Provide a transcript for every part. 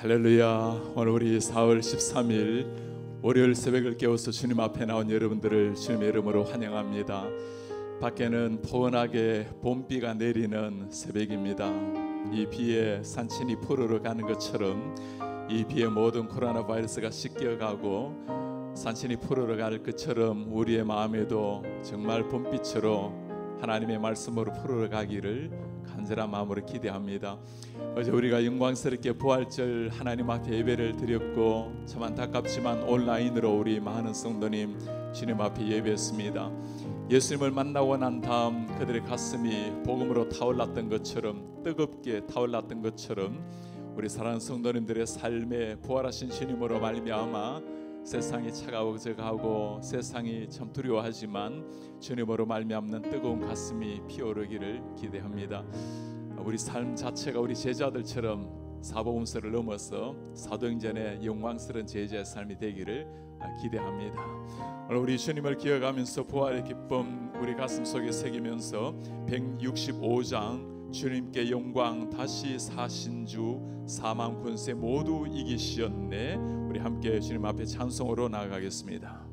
할렐루야. 오늘 우리 4월 13일 월요일 새벽을 깨워서 주님 앞에 나온 여러분들을 주님의 이름으로 환영합니다. 밖에는 포근하게 봄비가 내리는 새벽입니다. 이 비에 산천이 푸르러 가는 것처럼 이 비에 모든 코로나 바이러스가 씻겨가고 산천이 푸르러 갈 것처럼 우리의 마음에도 정말 봄빛으로 하나님의 말씀으로 푸르러 가기를 간절한 마음으로 기대합니다. 어제 우리가 영광스럽게 부활절 하나님 앞에 예배를 드렸고 참 안타깝지만 온라인으로 우리 많은 성도님 주님 앞에 예배했습니다. 예수님을 만나고 난 다음 그들의 가슴이 복음으로 타올랐던 것처럼 뜨겁게 타올랐던 것처럼 우리 사랑하는 성도님들의 삶에 부활하신 주님으로 말미암아 세상이 차가워져가고 세상이 참 두려워하지만 주님으로 말미암는 뜨거운 가슴이 피어오르기를 기대합니다. 우리 삶 자체가 우리 제자들처럼 사복음서를 넘어서 사도행전의 영광스러운 제자의 삶이 되기를 기대합니다. 오늘 우리 주님을 기억하면서 부활의 기쁨 우리 가슴 속에 새기면서 165장 주님께 영광 다시 사신 주 사망 권세 모두 이기시었네 우리 함께 주님 앞에 찬송으로 나아가겠습니다.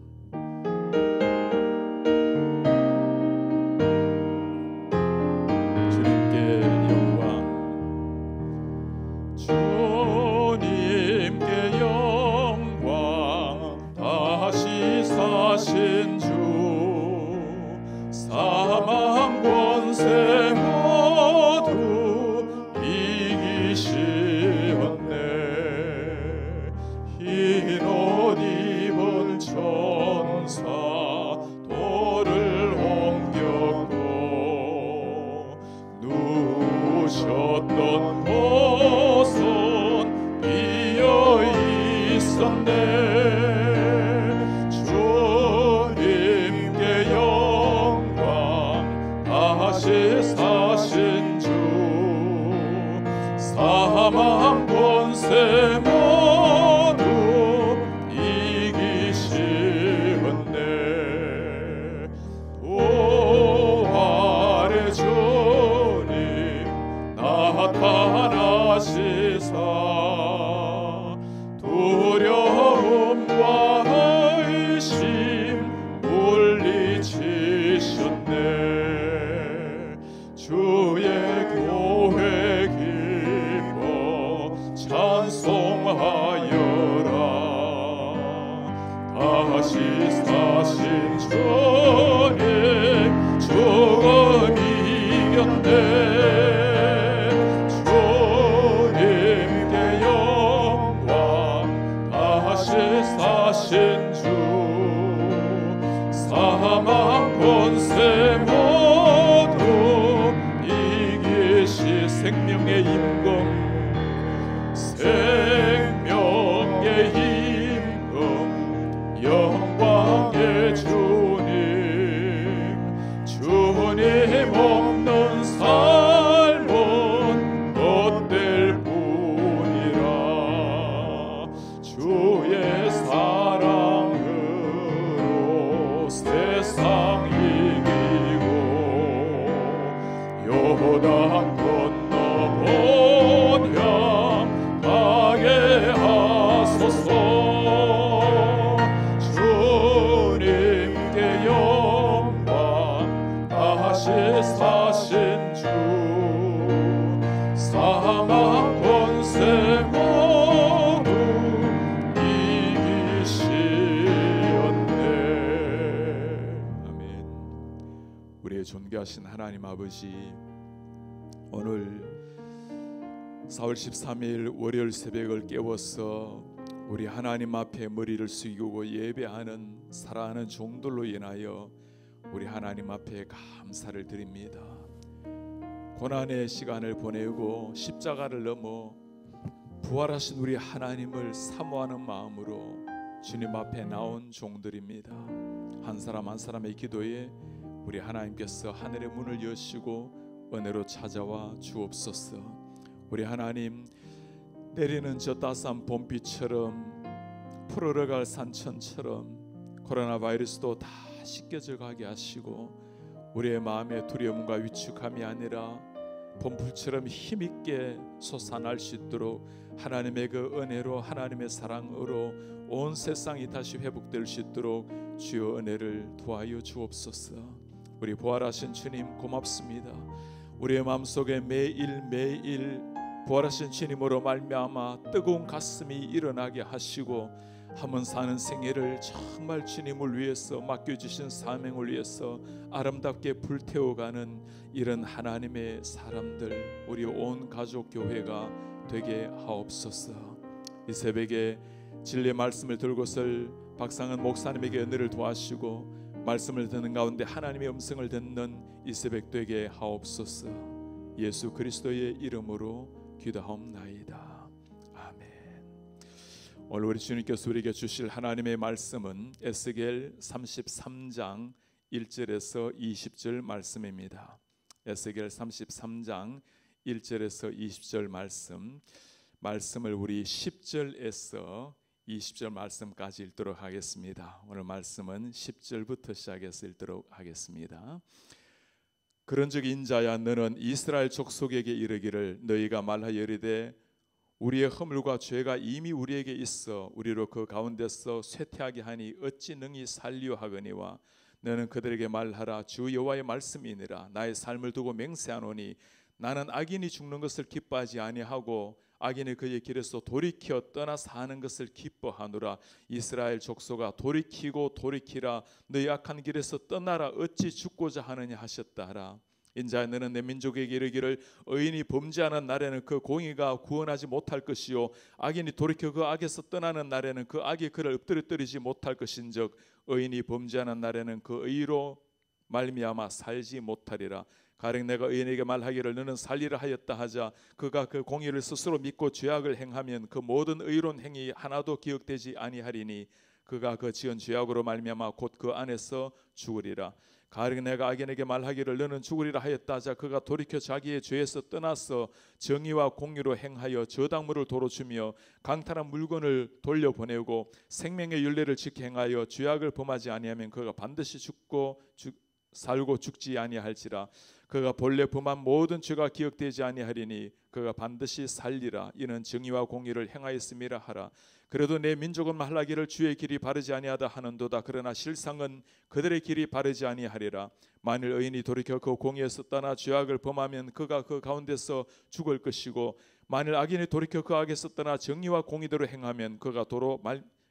존귀하신 하나님 아버지, 오늘 4월 13일 월요일 새벽을 깨워서 우리 하나님 앞에 머리를 숙이고 예배하는 사랑하는 종들로 인하여 우리 하나님 앞에 감사를 드립니다. 고난의 시간을 보내고 십자가를 넘어 부활하신 우리 하나님을 사모하는 마음으로 주님 앞에 나온 종들입니다. 한 사람 한 사람의 기도에 우리 하나님께서 하늘의 문을 여시고 은혜로 찾아와 주옵소서. 우리 하나님, 내리는 저 따스한 봄비처럼 푸르러갈 산천처럼 코로나 바이러스도 다 씻겨져 가게 하시고 우리의 마음의 두려움과 위축함이 아니라 봄불처럼 힘있게 솟아날 수 있도록 하나님의 그 은혜로, 하나님의 사랑으로 온 세상이 다시 회복될 수 있도록 주여 은혜를 도와여 주옵소서. 우리 부활하신 주님 고맙습니다. 우리의 마음속에 매일매일 부활하신 주님으로 말미암아 뜨거운 가슴이 일어나게 하시고 함은 사는 생애를 정말 주님을 위해서 맡겨주신 사명을 위해서 아름답게 불태워가는 이런 하나님의 사람들, 우리 온 가족 교회가 되게 하옵소서. 이 새벽에 진리의 말씀을 들고서 박상근 목사님에게 은혜를 도와주시고 말씀을 듣는 가운데 하나님의 음성을 듣는 이 새벽 되게 하옵소서. 예수 그리스도의 이름으로 기도하옵나이다. 아멘. 오늘 우리 주님께서 우리에게 주실 하나님의 말씀은 에스겔 33장 1절에서 20절 말씀입니다. 에스겔 33장 1절에서 20절 말씀을 우리 10절에서 20절 말씀까지 읽도록 하겠습니다. 오늘 말씀은 10절부터 시작해서 읽도록 하겠습니다. 그런즉 인자야, 너는 이스라엘 족속에게 이르기를 너희가 말하여 이르되 우리의 허물과 죄가 이미 우리에게 있어 우리로 그 가운데서 쇠퇴하게 하니 어찌 능히 살려 하거니와 너는 그들에게 말하라. 주 여호와의 말씀이니라. 나의 삶을 두고 맹세하노니 나는 악인이 죽는 것을 기뻐하지 아니하고 악인이 그의 길에서 돌이켜 떠나 사는 것을 기뻐하노라. 이스라엘 족속아, 돌이키고 돌이키라. 너희 악한 길에서 떠나라. 어찌 죽고자 하느냐 하셨다 하라. 인자야, 너는 내 민족에게 이르기를 의인이 범죄하는 날에는 그 공의가 구원하지 못할 것이요 악인이 돌이켜 그 악에서 떠나는 날에는 그 악이 그를 엎드려뜨리지 못할 것인즉 의인이 범죄하는 날에는 그 의로 말미암아 살지 못하리라. 가령 내가 의인에게 말하기를 너는 살리라 하였다 하자 그가 그 공의를 스스로 믿고 죄악을 행하면 그 모든 의로운 행위 하나도 기억되지 아니하리니 그가 그 지은 죄악으로 말미암아 곧 그 안에서 죽으리라. 가령 내가 악인에게 말하기를 너는 죽으리라 하였다 하자 그가 돌이켜 자기의 죄에서 떠나서 정의와 공의로 행하여 저당물을 도로 주며 강탈한 물건을 돌려보내고 생명의 윤례를 지켜 행하여 죄악을 범하지 아니하면 그가 반드시 살고 죽지 아니할지라. 그가 본래 범한 모든 죄가 기억되지 아니하리니 그가 반드시 살리라. 이는 정의와 공의를 행하였음이라 하라. 그래도 내 민족은 말하기를 주의 길이 바르지 아니하다 하는도다. 그러나 실상은 그들의 길이 바르지 아니하리라. 만일 의인이 돌이켜 그 공의에서 떠나 죄악을 범하면 그가 그 가운데서 죽을 것이고 만일 악인이 돌이켜 그 악에서 떠나 정의와 공의대로 행하면 그가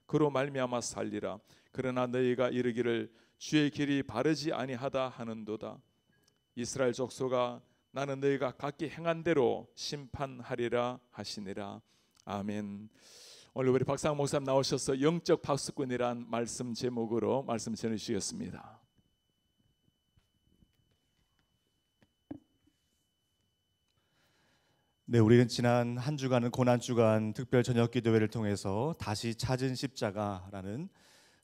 그로 말미암아 살리라. 그러나 너희가 이르기를 주의 길이 바르지 아니하다 하는도다. 이스라엘 족속아, 나는 너희가 각기 행한 대로 심판하리라 하시니라. 아멘. 오늘 우리 박상근 목사님 나오셔서 영적 파수꾼이란 말씀 제목으로 말씀 전해주시겠습니다. 네, 우리는 지난 한 주간은 고난주간 특별 저녁기도회를 통해서 다시 찾은 십자가라는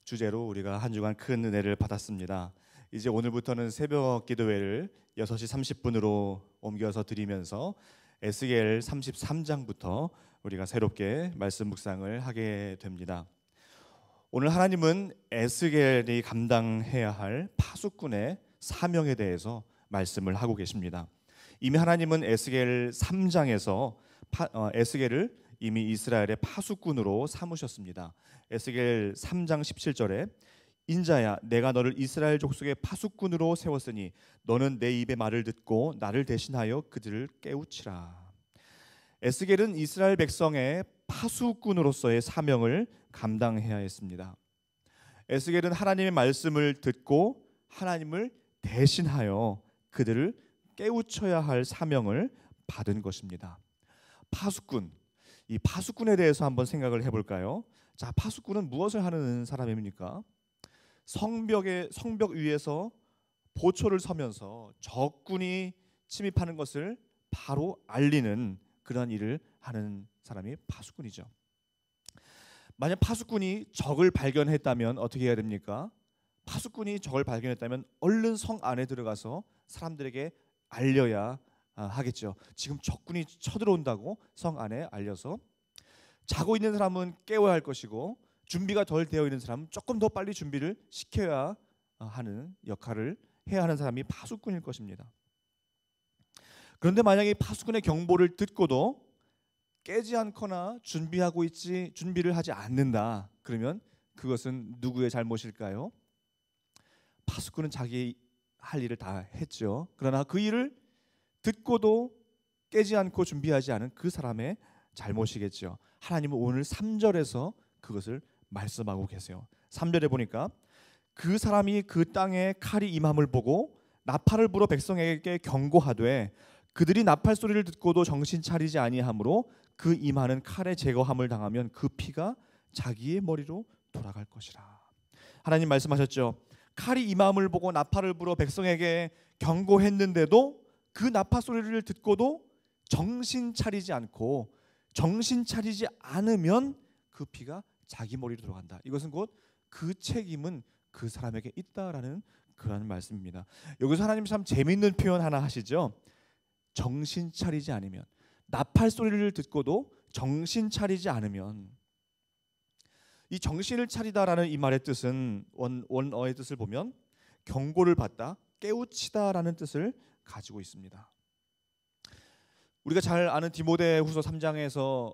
주제로 우리가 한 주간 큰 은혜를 받았습니다. 이제 오늘부터는 새벽 기도회를 6시 30분으로 옮겨서 드리면서 에스겔 33장부터 우리가 새롭게 말씀 묵상을 하게 됩니다. 오늘 하나님은 에스겔이 감당해야 할 파수꾼의 사명에 대해서 말씀을 하고 계십니다. 이미 하나님은 에스겔 3장에서 에스겔을 이미 이스라엘의 파수꾼으로 삼으셨습니다. 에스겔 3장 17절에 인자야, 내가 너를 이스라엘 족속의 파수꾼으로 세웠으니 너는 내 입의 말을 듣고 나를 대신하여 그들을 깨우치라. 에스겔은 이스라엘 백성의 파수꾼으로서의 사명을 감당해야 했습니다. 에스겔은 하나님의 말씀을 듣고 하나님을 대신하여 그들을 깨우쳐야 할 사명을 받은 것입니다. 파수꾼, 이 파수꾼에 대해서 한번 생각을 해볼까요? 자, 파수꾼은 무엇을 하는 사람입니까? 성벽 위에서 보초를 서면서 적군이 침입하는 것을 바로 알리는 그런 일을 하는 사람이 파수꾼이죠. 만약 파수꾼이 적을 발견했다면 어떻게 해야 됩니까? 파수꾼이 적을 발견했다면 얼른 성 안에 들어가서 사람들에게 알려야 하겠죠. 지금 적군이 쳐들어온다고 성 안에 알려서 자고 있는 사람은 깨워야 할 것이고 준비가 덜 되어 있는 사람은 조금 더 빨리 준비를 시켜야 하는 역할을 해야 하는 사람이 파수꾼일 것입니다. 그런데 만약에 파수꾼의 경보를 듣고도 깨지 않거나 준비를 하지 않는다. 그러면 그것은 누구의 잘못일까요? 파수꾼은 자기 할 일을 다 했죠. 그러나 그 일을 듣고도 깨지 않고 준비하지 않은 그 사람의 잘못이겠죠. 하나님은 오늘 3절에서 그것을 말씀하고 계세요. 3절에 보니까 그 사람이 그 땅에 칼이 임함을 보고 나팔을 불어 백성에게 경고하되 그들이 나팔 소리를 듣고도 정신 차리지 아니하므로 그 임하는 칼의 제거함을 당하면 그 피가 자기의 머리로 돌아갈 것이라. 하나님 말씀하셨죠. 칼이 임함을 보고 나팔을 불어 백성에게 경고했는데도 그 나팔 소리를 듣고도 정신 차리지 않고 정신 차리지 않으면 그 피가 자기 머리로 돌아간다. 이것은 곧 그 책임은 그 사람에게 있다라는 그런 말씀입니다. 여기서 하나님 참 재미있는 표현 하나 하시죠. 정신 차리지 않으면, 나팔 소리를 듣고도 정신 차리지 않으면. 이 정신을 차리다라는 이 말의 뜻은 원어의 뜻을 보면 경고를 받다, 깨우치다라는 뜻을 가지고 있습니다. 우리가 잘 아는 디모데 후서 3장에서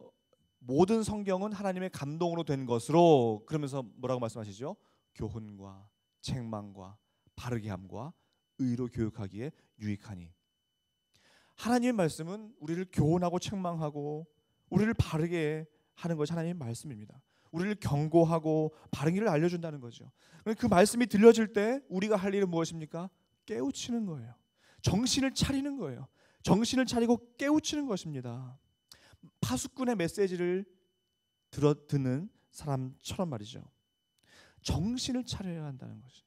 모든 성경은 하나님의 감동으로 된 것으로, 그러면서 뭐라고 말씀하시죠? 교훈과 책망과 바르게함과 의로 교육하기에 유익하니. 하나님의 말씀은 우리를 교훈하고 책망하고 우리를 바르게 하는 것이 하나님의 말씀입니다. 우리를 경고하고 바른 길을 알려준다는 거죠. 그 말씀이 들려질 때 우리가 할 일은 무엇입니까? 깨우치는 거예요. 정신을 차리는 거예요. 정신을 차리고 깨우치는 것입니다. 파수꾼의 메시지를 듣는 사람처럼 말이죠. 정신을 차려야 한다는 거죠.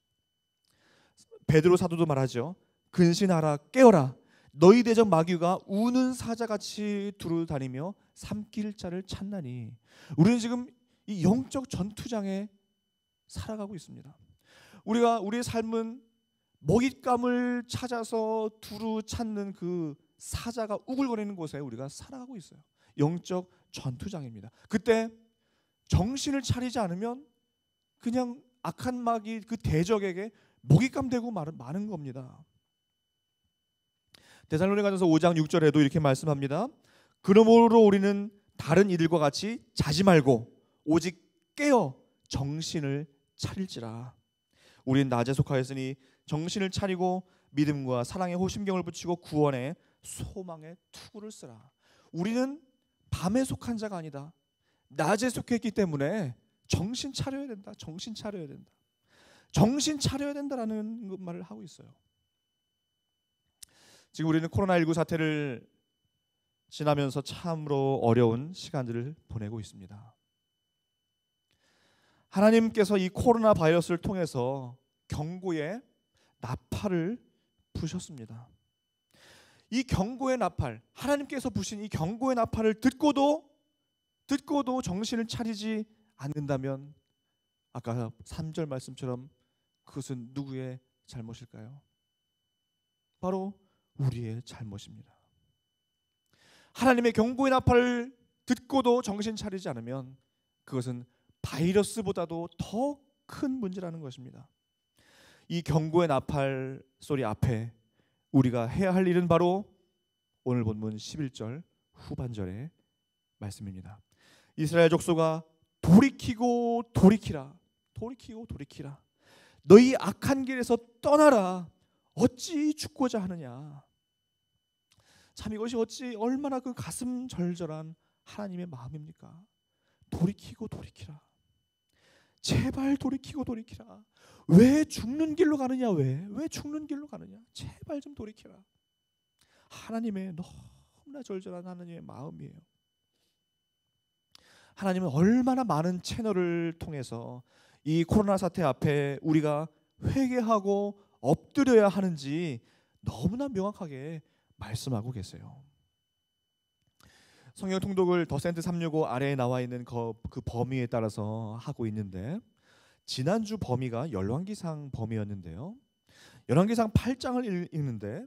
베드로 사도도 말하죠. 근신하라, 깨어라. 너희 대적 마귀가 우는 사자같이 두루다니며 삼킬 자를 찾나니. 우리는 지금 이 영적 전투장에 살아가고 있습니다. 우리의 삶은 먹잇감을 찾아서 두루 찾는 그 사자가 우글거리는 곳에 우리가 살아가고 있어요. 영적 전투장입니다. 그때 정신을 차리지 않으면 그냥 악한 마귀, 그 대적에게 먹잇감 되고 마는 겁니다. 데살로니가전서 5장 6절에도 이렇게 말씀합니다. 그러므로 우리는 다른 이들과 같이 자지 말고 오직 깨어 정신을 차릴지라. 우린 낮에 속하였으니 정신을 차리고 믿음과 사랑에 호심경을 붙이고 구원의 소망의 투구를 쓰라. 우리는 밤에 속한 자가 아니다. 낮에 속했기 때문에 정신 차려야 된다. 정신 차려야 된다. 정신 차려야 된다라는 말을 하고 있어요. 지금 우리는 코로나19 사태를 지나면서 참으로 어려운 시간들을 보내고 있습니다. 하나님께서 이 코로나 바이러스를 통해서 경고의 나팔을 부셨습니다. 이 경고의 나팔, 하나님께서 부신 이 경고의 나팔을 듣고도 정신을 차리지 않는다면 아까 3절 말씀처럼 그것은 누구의 잘못일까요? 바로 우리의 잘못입니다. 하나님의 경고의 나팔을 듣고도 정신 차리지 않으면 그것은 바이러스보다도 더 큰 문제라는 것입니다. 이 경고의 나팔 소리 앞에 우리가 해야 할 일은 바로 오늘 본문 11절 후반절의 말씀입니다. 이스라엘 족속아 돌이키고 돌이키라. 돌이키고 돌이키라. 너희 악한 길에서 떠나라. 어찌 죽고자 하느냐. 참 이것이 어찌 얼마나 그 가슴 절절한 하나님의 마음입니까? 돌이키고 돌이키라. 제발 돌이키고 돌이키라. 왜 죽는 길로 가느냐? 왜 죽는 길로 가느냐? 제발 좀 돌이키라. 하나님의 너무나 절절한 하나님의 마음이에요. 하나님은 얼마나 많은 채널을 통해서 이 코로나 사태 앞에 우리가 회개하고 엎드려야 하는지 너무나 명확하게 말씀하고 계세요. 성경 통독을 더센트 365 아래에 나와 있는 그 범위에 따라서 하고 있는데 지난주 범위가 열왕기상 범위였는데요. 열왕기상 8장을 읽는데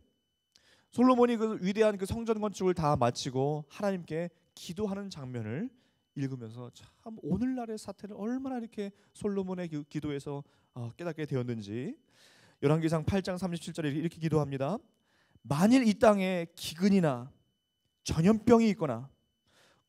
솔로몬이 그 위대한 그 성전 건축을 다 마치고 하나님께 기도하는 장면을 읽으면서 참 오늘날의 사태를 얼마나 이렇게 솔로몬의 기도에서 깨닫게 되었는지 열왕기상 8장 37절에 이렇게 기도합니다. 만일 이 땅에 기근이나 전염병이 있거나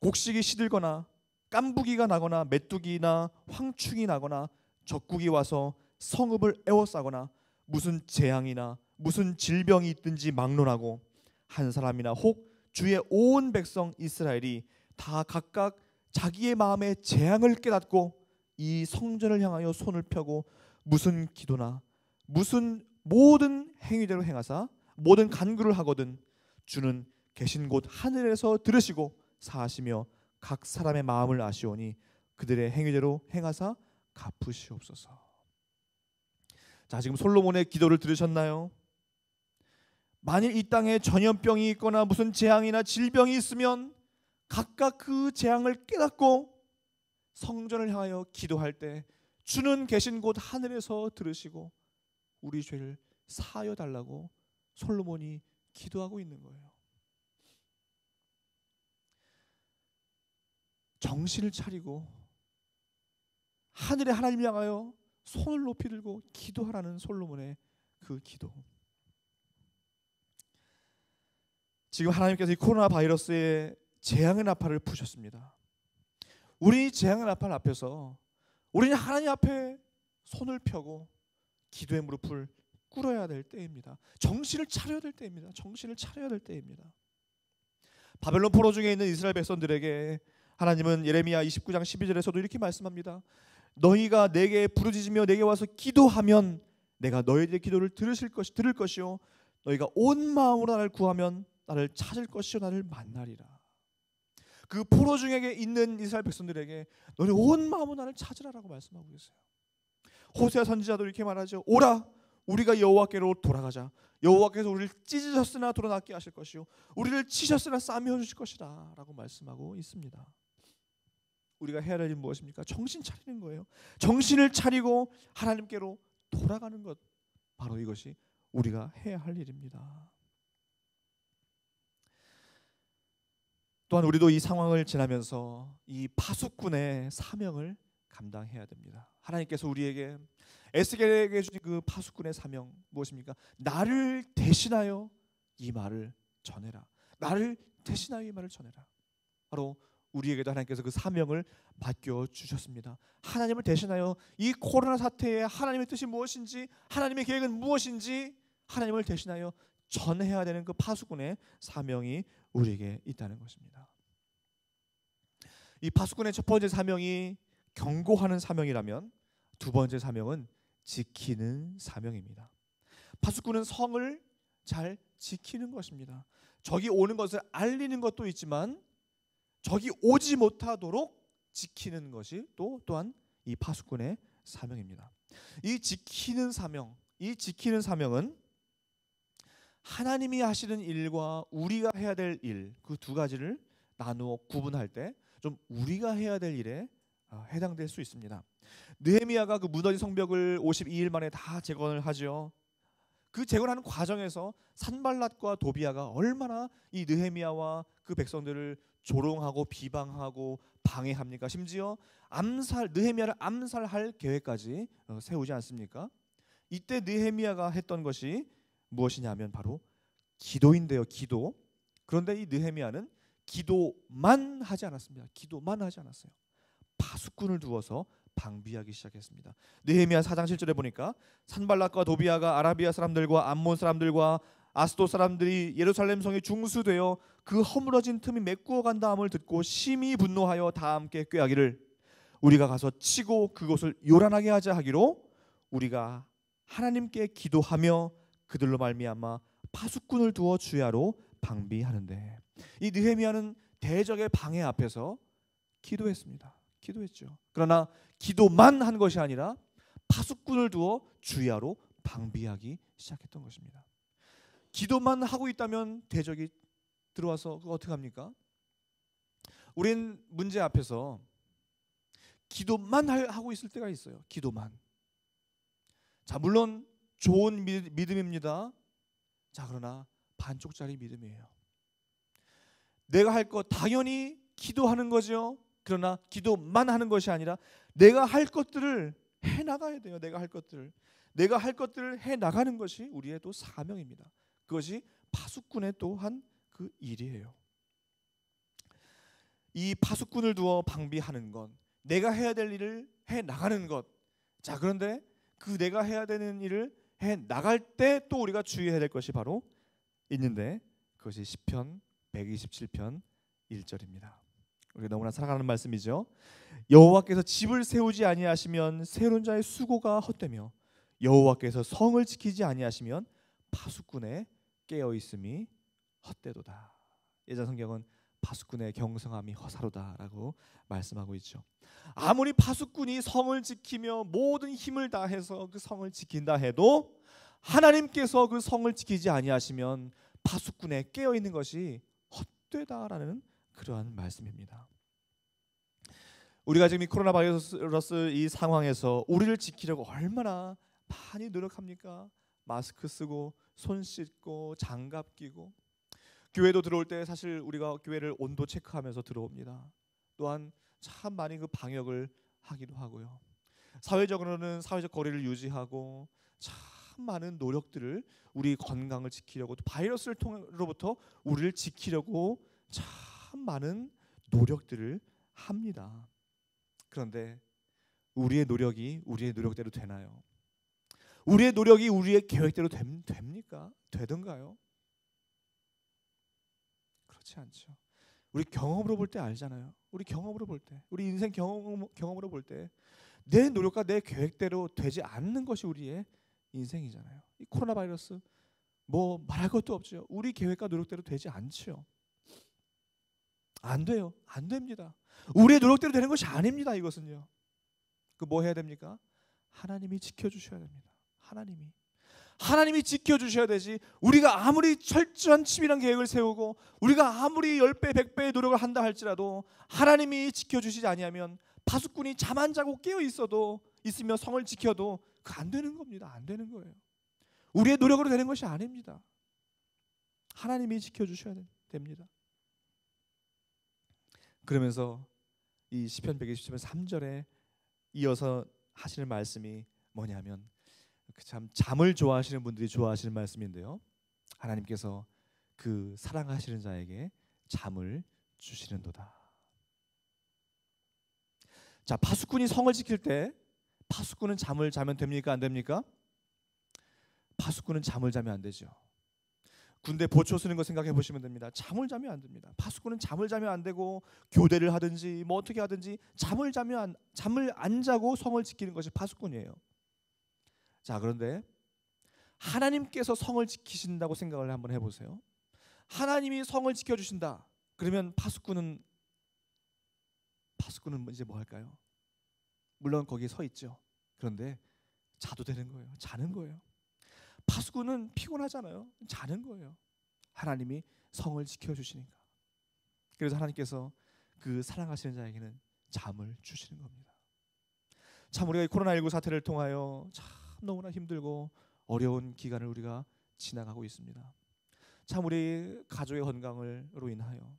곡식이 시들거나 깐부기가 나거나 메뚜기나 황충이 나거나 적국이 와서 성읍을 에워싸거나 무슨 재앙이나 무슨 질병이 있든지 막론하고 한 사람이나 혹 주의 온 백성 이스라엘이 다 각각 자기의 마음의 재앙을 깨닫고 이 성전을 향하여 손을 펴고 무슨 기도나 무슨 모든 행위대로 행하사 모든 간구를 하거든 주는 계신 곳 하늘에서 들으시고 사하시며 각 사람의 마음을 아시오니 그들의 행위대로 행하사 갚으시옵소서. 자, 지금 솔로몬의 기도를 들으셨나요? 만일 이 땅에 전염병이 있거나 무슨 재앙이나 질병이 있으면 각각 그 재앙을 깨닫고 성전을 향하여 기도할 때 주는 계신 곳 하늘에서 들으시고 우리 죄를 사하여 달라고 솔로몬이 기도하고 있는 거예요. 정신을 차리고 하늘의 하나님을 향하여 손을 높이 들고 기도하라는 솔로몬의 그 기도. 지금 하나님께서 이 코로나 바이러스의 재앙의 나팔을 부셨습니다. 우리 재앙의 나팔 앞에서 우리는 하나님 앞에 손을 펴고 기도의 무릎을 꿇어야 될 때입니다. 정신을 차려야 될 때입니다. 정신을 차려야 될 때입니다. 바벨론 포로 중에 있는 이스라엘 백성들에게 하나님은 예레미야 29장 12절에서도 이렇게 말씀합니다. 너희가 내게 부르짖으며 내게 와서 기도하면 내가 너희들의 기도를 들을 것이요 너희가 온 마음으로 나를 구하면 나를 찾을 것이요 나를 만나리라. 그 포로 중에 있는 이스라엘 백성들에게 너희 온 마음으로 나를 찾으라라고 말씀하고 계세요. 호세아 선지자도 이렇게 말하죠. 오라 우리가 여호와께로 돌아가자. 여호와께서 우리를 찢으셨으나 드러나게 하실 것이요 우리를 치셨으나 싸매어 주실 것이라 라고 말씀하고 있습니다. 우리가 해야 할 일은 무엇입니까? 정신 차리는 거예요. 정신을 차리고 하나님께로 돌아가는 것, 바로 이것이 우리가 해야 할 일입니다. 또한 우리도 이 상황을 지나면서 이 파수꾼의 사명을 감당해야 됩니다. 하나님께서 우리에게 에스겔에게 주신 그 파수꾼의 사명 무엇입니까? 나를 대신하여 이 말을 전해라. 나를 대신하여 이 말을 전해라. 바로 우리에게도 하나님께서 그 사명을 맡겨 주셨습니다. 하나님을 대신하여 이 코로나 사태에 하나님의 뜻이 무엇인지 하나님의 계획은 무엇인지 하나님을 대신하여 전해야 되는 그 파수꾼의 사명이 우리에게 있다는 것입니다. 이 파수꾼의 첫 번째 사명이 경고하는 사명이라면 두 번째 사명은 지키는 사명입니다. 파수꾼은 성을 잘 지키는 것입니다. 적이 오는 것을 알리는 것도 있지만 적이 오지 못하도록 지키는 것이 또한 이 파수꾼의 사명입니다. 이 지키는 사명은 하나님이 하시는 일과 우리가 해야 될 일, 그 두 가지를 나누어 구분할 때 좀 우리가 해야 될 일에 해당될 수 있습니다. 느헤미야가 그 무너진 성벽을 52일 만에 다 재건을 하죠. 그 재건하는 과정에서 산발랏과 도비아가 얼마나 이 느헤미야와 그 백성들을 조롱하고 비방하고 방해합니까? 심지어 느헤미야를 암살할 계획까지 세우지 않습니까? 이때 느헤미야가 했던 것이 무엇이냐면 바로 기도인데요. 기도. 그런데 이 느헤미야는 기도만 하지 않았습니다. 기도만 하지 않았어요. 파수꾼을 두어서 방비하기 시작했습니다. 느헤미야 4장 7절에 보니까 산발락과 도비아가 아라비아 사람들과 암몬 사람들과 아스도 사람들이 예루살렘 성에 중수되어 그 허물어진 틈이 메꾸어 간다함을 듣고 심히 분노하여 다 함께 꾀하기를 우리가 가서 치고 그곳을 요란하게 하자 하기로 우리가 하나님께 기도하며 그들로 말미암아 파수꾼을 두어 주야로 방비하는데, 이 느헤미야는 대적의 방해 앞에서 기도했습니다. 기도했죠. 그러나 기도만 한 것이 아니라 파수꾼을 두어 주야로 방비하기 시작했던 것입니다. 기도만 하고 있다면 대적이 들어와서 그거 어떻게 합니까? 우린 문제 앞에서 기도만 하고 있을 때가 있어요. 기도만. 자, 물론 좋은 믿음입니다. 자, 그러나 반쪽짜리 믿음이에요. 내가 할 거 당연히 기도하는 거죠. 그러나 기도만 하는 것이 아니라 내가 할 것들을 해나가야 돼요. 내가 할 것들을 해나가는 것이 우리의 또 사명입니다. 그것이 파수꾼의 또한 그 일이에요. 이 파수꾼을 두어 방비하는 것, 내가 해야 될 일을 해나가는 것. 자, 그런데 그 내가 해야 되는 일을 해나갈 때 또 우리가 주의해야 될 것이 바로 있는데, 그것이 시편 127편 1절입니다. 우리가 너무나 사랑하는 말씀이죠. 여호와께서 집을 세우지 아니하시면 세운 자의 수고가 헛되며, 여호와께서 성을 지키지 아니하시면 파수꾼의 깨어있음이 헛되도다. 예전 성경은 파수꾼의 경성함이 허사로다라고 말씀하고 있죠. 아무리 파수꾼이 성을 지키며 모든 힘을 다해서 그 성을 지킨다 해도 하나님께서 그 성을 지키지 아니하시면 파수꾼의 깨어있는 것이 헛되다라는 그러한 말씀입니다. 우리가 지금 이 코로나 바이러스 이 상황에서 우리를 지키려고 얼마나 많이 노력합니까? 마스크 쓰고 손 씻고 장갑 끼고, 교회도 들어올 때 사실 우리가 교회를 온도 체크하면서 들어옵니다. 또한 참 많이 그 방역을 하기도 하고요. 사회적으로는 사회적 거리를 유지하고 참 많은 노력들을, 우리 건강을 지키려고, 바이러스를 통로부터 우리를 지키려고 참 많은 노력들을 합니다. 그런데 우리의 노력이 우리의 노력대로 되나요? 우리의 노력이 우리의 계획대로 됩니까? 되던가요? 그렇지 않죠. 우리 경험으로 볼 때 알잖아요. 우리 경험으로 볼 때, 우리 인생 경험으로 볼 때 내 노력과 내 계획대로 되지 않는 것이 우리의 인생이잖아요. 이 코로나 바이러스 뭐 말할 것도 없죠. 우리 계획과 노력대로 되지 않죠. 안 돼요. 안 됩니다. 우리의 노력대로 되는 것이 아닙니다. 이것은요. 그 뭐 해야 됩니까? 하나님이 지켜주셔야 됩니다. 하나님이 지켜주셔야 되지, 우리가 아무리 철저한 치밀한 계획을 세우고 우리가 아무리 10배 100배의 노력을 한다 할지라도 하나님이 지켜주시지 아니하면 파수꾼이 잠 안 자고 깨어 있으며 성을 지켜도 안 되는 겁니다. 안 되는 거예요. 우리의 노력으로 되는 것이 아닙니다. 하나님이 지켜주셔야 됩니다. 그러면서 이 시편 127편 3절에 이어서 하시는 말씀이 뭐냐면, 참 잠을 좋아하시는 분들이 좋아하시는 말씀인데요, 하나님께서 그 사랑하시는 자에게 잠을 주시는도다. 자, 파수꾼이 성을 지킬 때 파수꾼은 잠을 자면 됩니까? 안 됩니까? 파수꾼은 잠을 자면 안 되죠. 군대 보초 쓰는 거 생각해 보시면 됩니다. 잠을 자면 안 됩니다. 파수꾼은 잠을 자면 안 되고, 교대를 하든지 뭐 어떻게 하든지 잠을 안 자고 성을 지키는 것이 파수꾼이에요. 자, 그런데 하나님께서 성을 지키신다고 생각을 한번 해보세요. 하나님이 성을 지켜주신다. 그러면 파수꾼은 이제 뭐 할까요? 물론 거기에 서 있죠. 그런데 자도 되는 거예요. 자는 거예요. 파수꾼은 피곤하잖아요. 자는 거예요. 하나님이 성을 지켜주시니까. 그래서 하나님께서 그 사랑하시는 자에게는 잠을 주시는 겁니다. 참 우리가 이 코로나19 사태를 통하여 참 너무나 힘들고 어려운 기간을 우리가 지나가고 있습니다. 참 우리 가족의 건강으로 인하여,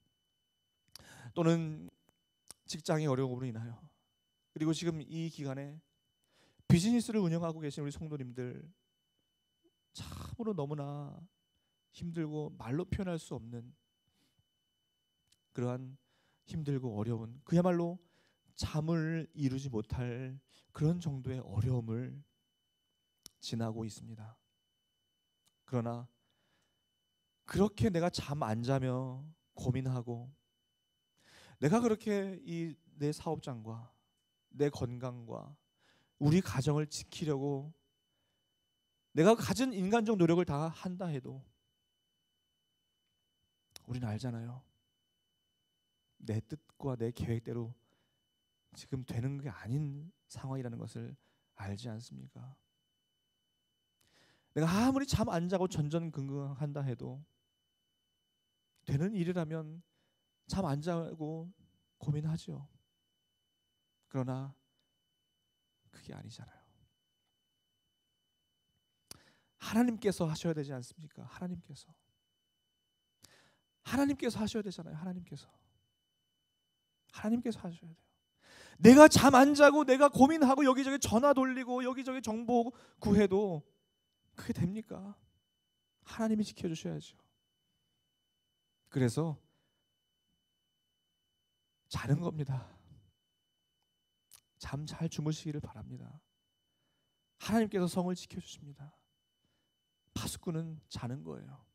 또는 직장의 어려움으로 인하여, 그리고 지금 이 기간에 비즈니스를 운영하고 계신 우리 성도님들, 참으로 너무나 힘들고 말로 표현할 수 없는 그러한 힘들고 어려운, 그야말로 잠을 이루지 못할 그런 정도의 어려움을 지나고 있습니다. 그러나 그렇게 내가 잠 안 자며 고민하고, 내가 그렇게 이 내 사업장과 내 건강과 우리 가정을 지키려고 내가 가진 인간적 노력을 다 한다 해도, 우리는 알잖아요. 내 뜻과 내 계획대로 지금 되는 게 아닌 상황이라는 것을 알지 않습니까? 내가 아무리 잠 안 자고 전전긍긍한다 해도 되는 일이라면 잠 안 자고 고민하죠. 그러나 그게 아니잖아요. 하나님께서 하셔야 되지 않습니까? 하나님께서 하셔야 되잖아요. 하나님께서 하셔야 돼요. 내가 잠 안 자고 내가 고민하고 여기저기 전화 돌리고 여기저기 정보 구해도 그게 됩니까? 하나님이 지켜주셔야죠. 그래서 자는 겁니다. 잠 잘 주무시기를 바랍니다. 하나님께서 성을 지켜주십니다. 파수꾼은 자는 거예요.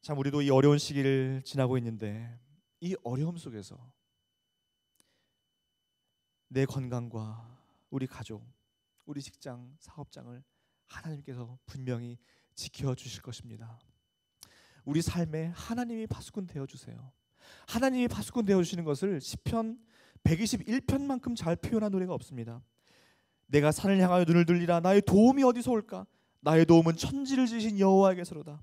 참 우리도 이 어려운 시기를 지나고 있는데 이 어려움 속에서 내 건강과 우리 가족, 우리 직장, 사업장을 하나님께서 분명히 지켜주실 것입니다. 우리 삶에 하나님이 파수꾼 되어주세요. 하나님이 파수꾼 되어주시는 것을 시편 121편만큼 잘 표현한 노래가 없습니다. 내가 산을 향하여 눈을 들리라. 나의 도움이 어디서 올까? 나의 도움은 천지를 지으신 여호와에게서로다.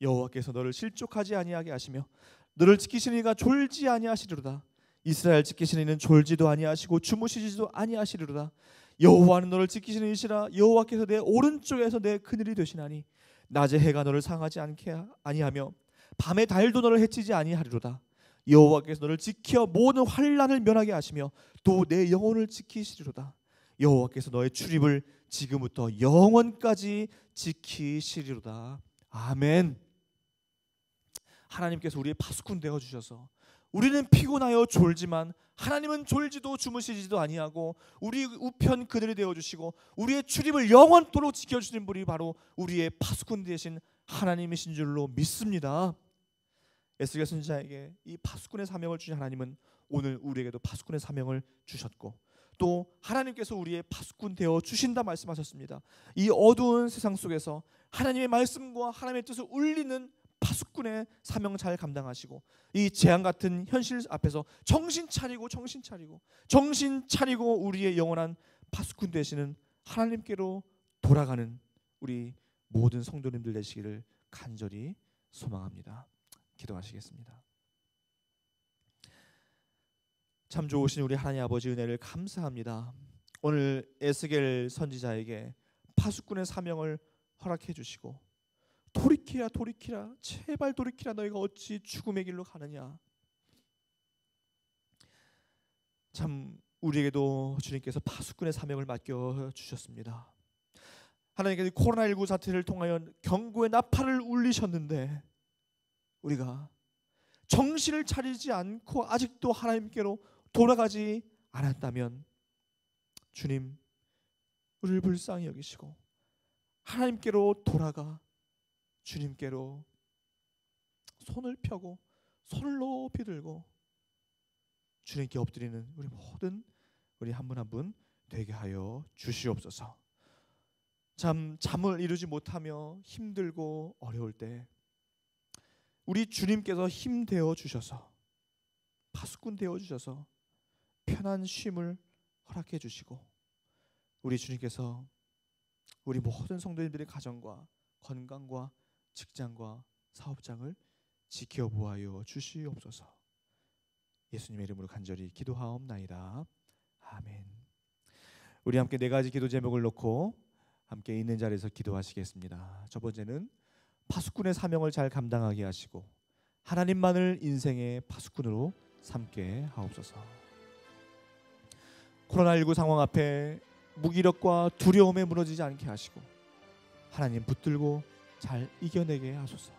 여호와께서 너를 실족하지 아니하게 하시며 너를 지키시는 이가 졸지 아니하시리로다. 이스라엘 지키시는 이는 졸지도 아니하시고 주무시지도 아니하시리로다. 여호와는 너를 지키시는 이시라. 여호와께서 내 오른쪽에서 내 그늘이 되시나니 낮에 해가 너를 상하지 않게 아니하며 밤에 달도 너를 해치지 아니하리로다. 여호와께서 너를 지켜 모든 환난을 면하게 하시며 또 내 영혼을 지키시리로다. 여호와께서 너의 출입을 지금부터 영원까지 지키시리로다. 아멘. 하나님께서 우리의 파수꾼 되어주셔서 우리는 피곤하여 졸지만 하나님은 졸지도 주무시지도 아니하고 우리 우편 그늘이 되어주시고 우리의 출입을 영원토록 지켜주시는 분이 바로 우리의 파수꾼 되신 하나님이신 줄로 믿습니다. 에스겔 선지자에게 이 파수꾼의 사명을 주신 하나님은 오늘 우리에게도 파수꾼의 사명을 주셨고 또 하나님께서 우리의 파수꾼 되어주신다 말씀하셨습니다. 이 어두운 세상 속에서 하나님의 말씀과 하나님의 뜻을 울리는 파수꾼의 사명 잘 감당하시고 이 재앙 같은 현실 앞에서 정신 차리고 우리의 영원한 파수꾼 되시는 하나님께로 돌아가는 우리 모든 성도님들 되시기를 간절히 소망합니다. 기도하시겠습니다. 참 좋으신 우리 하나님 아버지 은혜를 감사합니다. 오늘 에스겔 선지자에게 파수꾼의 사명을 허락해 주시고 돌이키라 제발 돌이키라 너희가 어찌 죽음의 길로 가느냐. 참 우리에게도 주님께서 파수꾼의 사명을 맡겨주셨습니다. 하나님께서 코로나19 사태를 통하여 경고의 나팔을 울리셨는데 우리가 정신을 차리지 않고 아직도 하나님께로 돌아가지 않았다면 주님 우리를 불쌍히 여기시고 하나님께로 돌아가 주님께로 손을 펴고 손을 높이 들고 주님께 엎드리는 우리 모든 우리 한 분 한 분 되게 하여 주시옵소서. 잠을 이루지 못하며 힘들고 어려울 때 우리 주님께서 힘 되어 주셔서 파수꾼 되어 주셔서 편한 쉼을 허락해 주시고 우리 주님께서 우리 모든 성도님들의 가정과 건강과 직장과 사업장을 지켜보아요 주시옵소서. 예수님의 이름으로 간절히 기도하옵나이다. 아멘. 우리 함께 네 가지 기도 제목을 놓고 함께 있는 자리에서 기도하시겠습니다. 첫 번째는 파수꾼의 사명을 잘 감당하게 하시고 하나님만을 인생의 파수꾼으로 삼게 하옵소서. 코로나19 상황 앞에 무기력과 두려움에 무너지지 않게 하시고 하나님 붙들고 잘 이겨내게 하소서.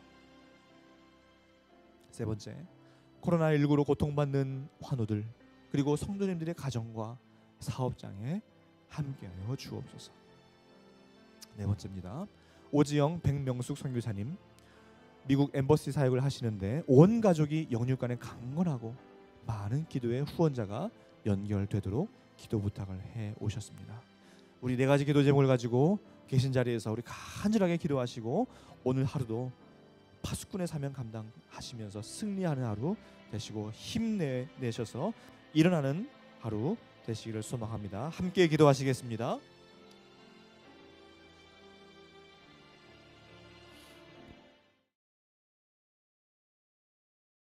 세 번째, 코로나19로 고통받는 환우들 그리고 성도님들의 가정과 사업장에 함께하여 주옵소서. 네 번째입니다. 오지영 백명숙 선교사님 미국 엠버시 사역을 하시는데 온 가족이 영육간에 강건하고 많은 기도의 후원자가 연결되도록 기도 부탁을 해 오셨습니다. 우리 네 가지 기도 제목을 가지고 계신 자리에서 우리 간절하게 기도하시고 오늘 하루도 파수꾼의 사명 감당하시면서 승리하는 하루 되시고 힘내셔서 일어나는 하루 되시기를 소망합니다. 함께 기도하시겠습니다.